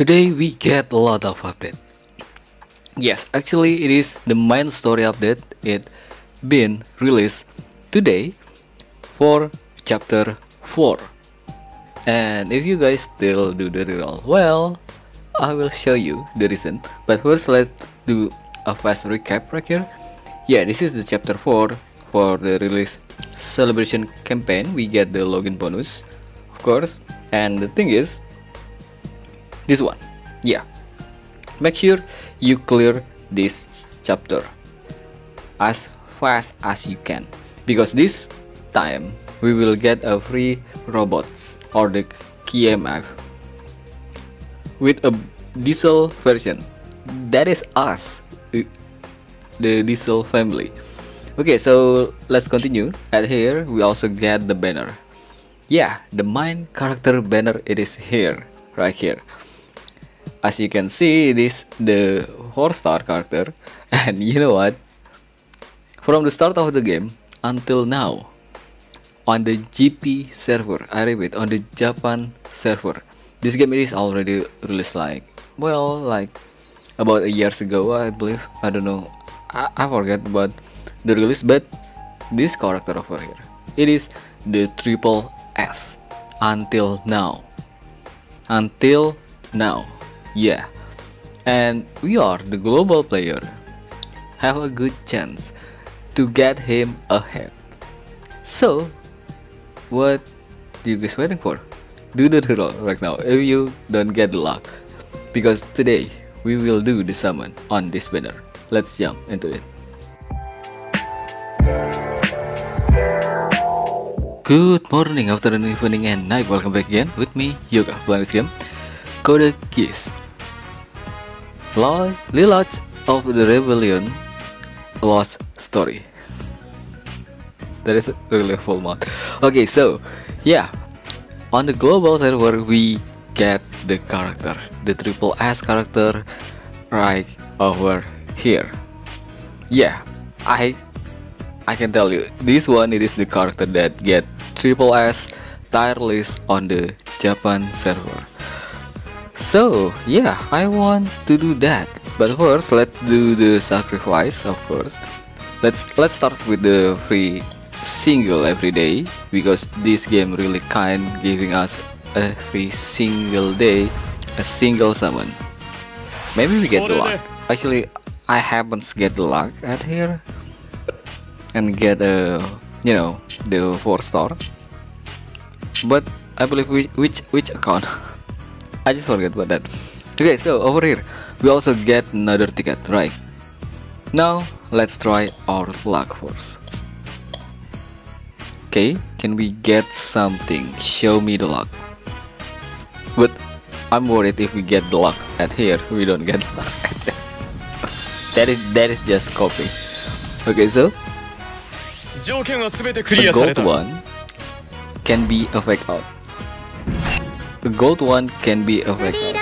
Today we get a lot of update. Yes, actually it is the main story update. It been released today for chapter 4. And if you guys still do the reroll, well, I will show you the reason. But first, let's do a fast recap right here. Yeah, this is the chapter 4 for the release celebration campaign. We get the login bonus, of course. And the thing is, this one. Yeah, make sure you clear this chapter as fast as you can, because this time we will get a free robots or the KMF with a diesel version. That is us, the diesel family. Okay, so let's continue. At here we also get the banner. Yeah, the main character banner, it is here, right here. As you can see, this the 4-star character, and you know what? From the start of the game until now, on the GP server, I repeat, on the Japan server, this game is already released like, well, like about a years ago, I believe. I don't know, I forget about the release, but this character over here, it is the triple S until now, yeah. And we are the global player, have a good chance to get him ahead. So what do you guys waiting for? Do the reroll right now if you don't get the luck, because today we will do the summon on this banner. Let's jump into it. Good morning, afternoon, evening, and night. Welcome back again with me, Yoga, playing this game, Code Geass: Lelouch of the Rebellion Lost Story. That is really a full mouth. Okay, so yeah, on the global server we get the character, the triple S character, right over here. Yeah, I can tell you, this one, it is the character that get triple S tier list on the Japan server. So yeah, I want to do that, but first let's do the sacrifice, of course. Let's start with the free single every day, because this game really kind giving us every single day a single summon. Maybe we get the luck. Actually, I happen to get the luck at here and get a, you know, the 4-star. But I believe which account? I just forget about that. Okay, so over here we also get another ticket, right? Now let's try our luck first. Okay, can we get something? Show me the luck. But I'm worried if we get the luck at here, we don't get the luck. that is just copy. Okay, so the gold one can be a fake out. The gold one can be a fake out.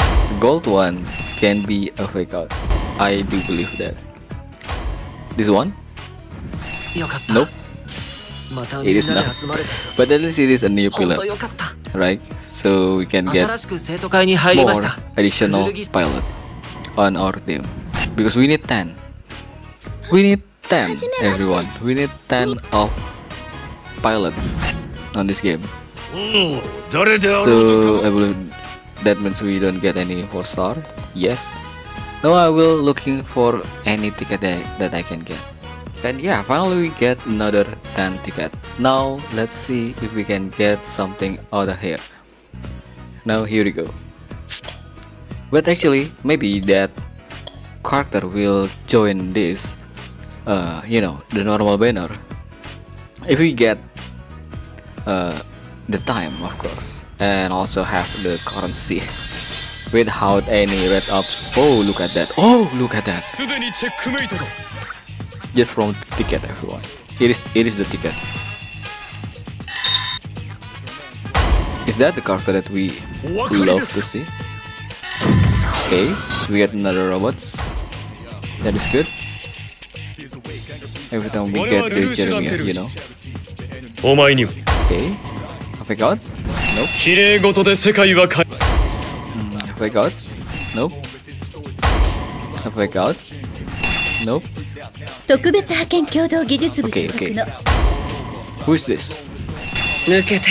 The gold one can be a fake out. I do believe that. This one? Nope, it is not. But at least it is a new pilot, right? So we can get more additional pilot on our team, because we need 10. We need 10, everyone. We need 10 of pilots on this game. So I believe that means we don't get any 4-star. Yes. Now I will looking for any ticket that I can get. And yeah, finally we get another 10 ticket. Now let's see if we can get something out of here. Now here we go. But actually, maybe that character will join this, you know, the normal banner, if we get the time, of course, and also have the currency without any red ups. Oh, look at that. Oh, look at that. Just from the ticket, everyone. It is the ticket. Is that the character that we love to see? Okay, we get another robots. That is good. Every time we get the Jeremiah, you know. Okay, I pick out. Nope. Have I got? Nope. Have I got? Nope. Okay, okay. Who is this?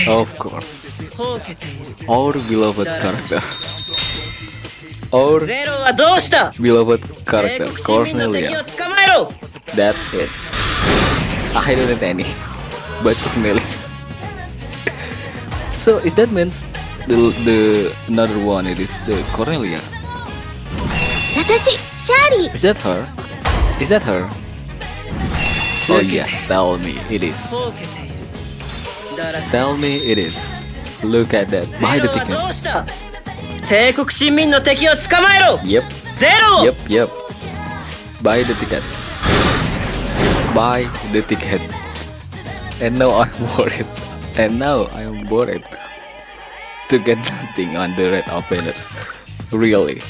Of course. Our beloved character. Our beloved character, Cornelia. That's it. I don't need any. But Cornelia. So is that means the another one? It is the Cornelia. Is that her? Is that her? Oh yes, tell me it is. Tell me it is. Look at that. Buy the ticket. Yep. Yep. Yep. Buy the ticket. Buy the ticket. And now I'm worried. And now I'm worried to get nothing on the Red of Banners. Really.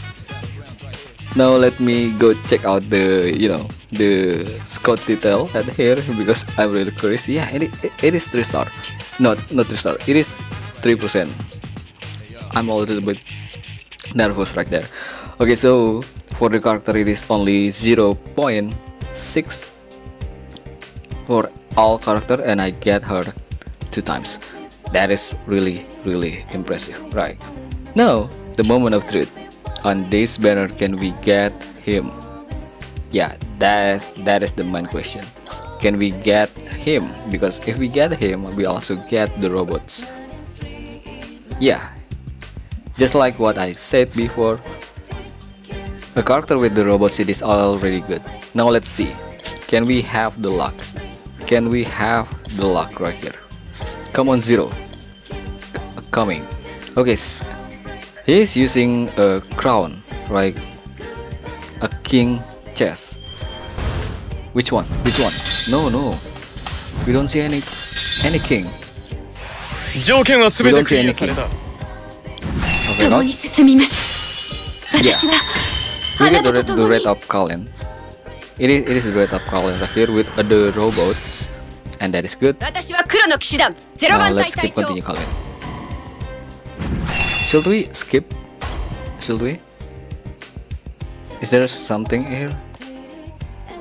Now let me go check out the, you know, the scout detail at here because I'm really curious. Yeah, it is 3-star. Not 3-star. It is 3%. I'm a little bit nervous right there. Okay, so for the character it is only 0.6 for all character, and I get her 2 times. That is really impressive. Right now the moment of truth. On this banner, can we get him? Yeah, that is the main question. Can we get him? Because if we get him, we also get the robots. Yeah, just like what I said before, a character with the robots, it is already good. Now let's see, can we have the luck? Can we have the luck right here? Come on, Zero. Coming. Okay, he is using a crown, right? A king chess. Which one? Which one? No. We don't see any king. We don't see any king. Okay, not? Yeah. We get the red up column. It is the red up column right here with the robots. And that is good. Now let's keep continuing calling. Should we skip? Should we? Is there something here?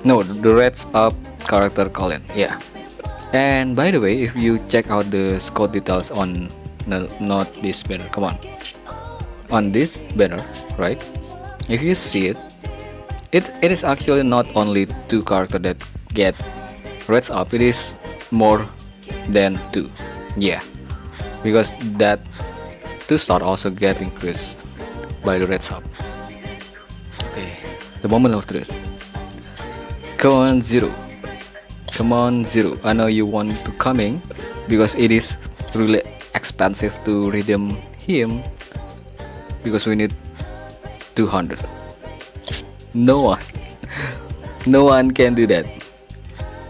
No, the red's up character Colin. Yeah. And by the way, if you check out the scout details on not this banner, come on. On this banner, right? If you see it, it is actually not only 2 characters that get red's up. It is more than 2. Yeah, because that 2-star also get increased by the red sub. Okay, the moment of truth. Come on, Zero. Come on, Zero. I know you want to coming because it is really expensive to redeem him because we need 200. No one can do that.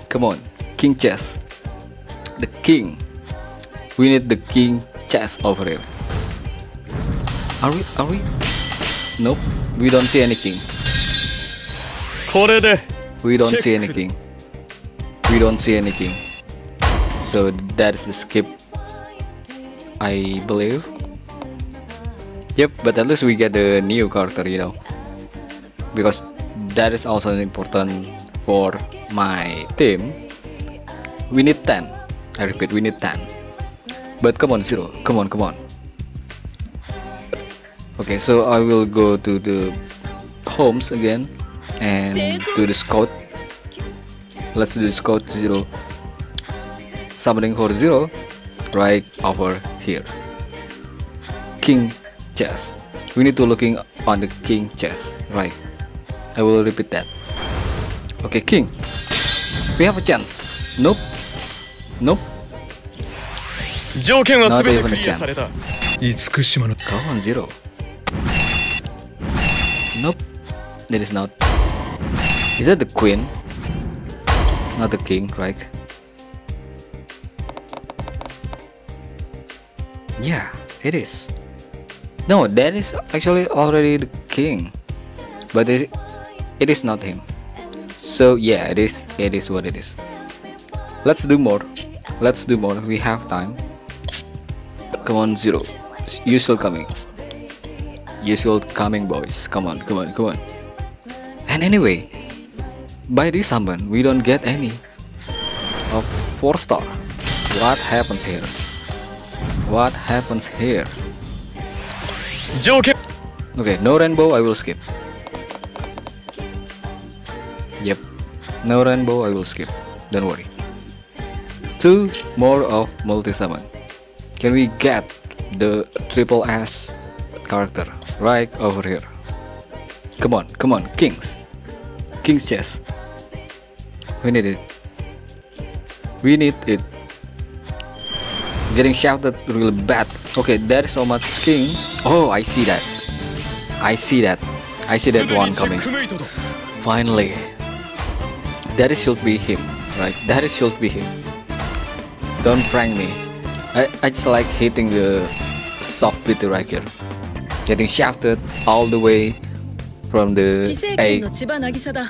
Come on, king chess. The king. We need the king chess over here. Are we? Nope, we don't see anything. We don't see anything. We don't see anything. So that's the skip, I believe. Yep, but at least we get the new character, you know. Because that is also important for my team. We need 10. I repeat, we need 10. But come on, Zero. Come on. Okay, so I will go to the homes again and to the scout. Let's do the scout. Zero. Summoning for Zero right over here. King chess. We need to looking on the king chess, right? I will repeat that. Okay, king. We have a chance. Nope. Not even a chance. Come on, Zero. Nope, that is not. Is that the queen? Not the king, right? Yeah, it is. No, that is actually already the king, but it is not him. So yeah, it is what it is. Let's do more. We have time. Come on, Zero. You still coming. You still coming, boys. Come on, come on, come on. And anyway, by this summon, we don't get any of 4-star. What happens here? What happens here? Joker. Okay, no rainbow, I will skip. Yep, no rainbow, I will skip. Don't worry. 2 more of multi-summon. Can we get the triple S character right over here? Come on, come on, Kings. King's chest. We need it. We need it. Getting shouted really bad. Okay, there is so much king. Oh, I see that. I see that. I see that one coming. Finally. That should be him, right? That should be him. Don't prank me. I just like hitting the soft bit right here. Getting shafted all the way from the 18,000.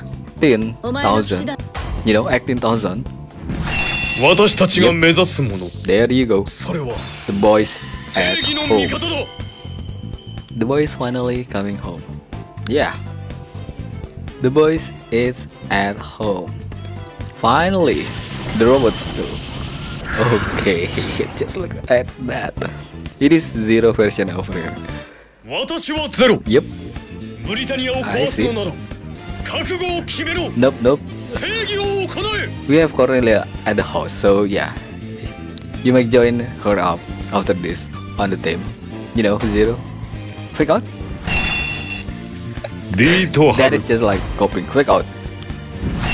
You know, 18,000. Yep. There you go. The boys at home. The boys finally coming home. Yeah. The boys is at home. Finally. The robots too. Okay. Just look at that. It is Zero version over here. Yep. I see. Nope, nope. We have Cornelia at the house, so yeah. You might join her up after this on the team. You know, Zero. Quick out. That is just like coping. Quick out.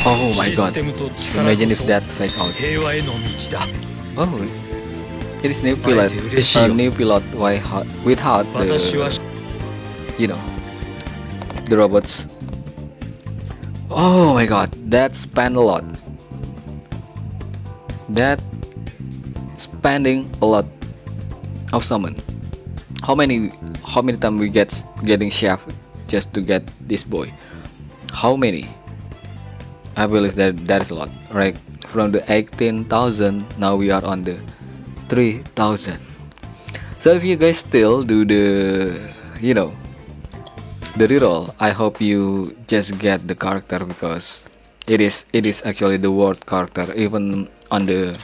Oh my god. Imagine if that fake out. Oh. It is new pilot. A new pilot without the, you know, the robots. Oh my god, that spanned a lot. That spending a lot of summon. How many times we getting shafted just to get this boy? How many? I believe that is a lot, right? From the 18,000, now we are on the 3,000. So if you guys still do the, you know, the reroll, I hope you just get the character, because it is actually the worst character. Even on the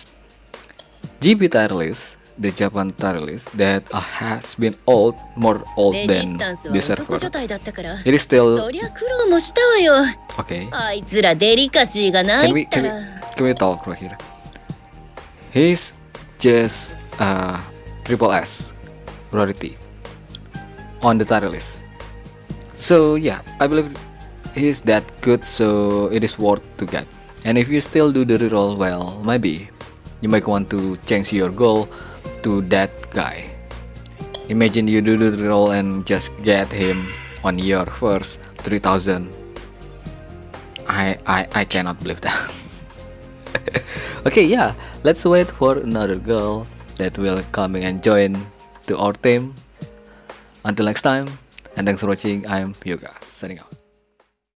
GB tier list, the Japan tier list, that has been old, more old than the server. It is still okay. Can we talk right here? He's just triple S rarity on the tier list. So yeah, I believe he's that good, so it is worth to get. And if you still do the reroll, well, maybe you might want to change your goal to that guy. Imagine you do the reroll and just get him on your first 3,000. I cannot believe that. Okay, yeah, let's wait for another girl that will come and join to our team. Until next time. And thanks for watching. I am Atyoga, signing out.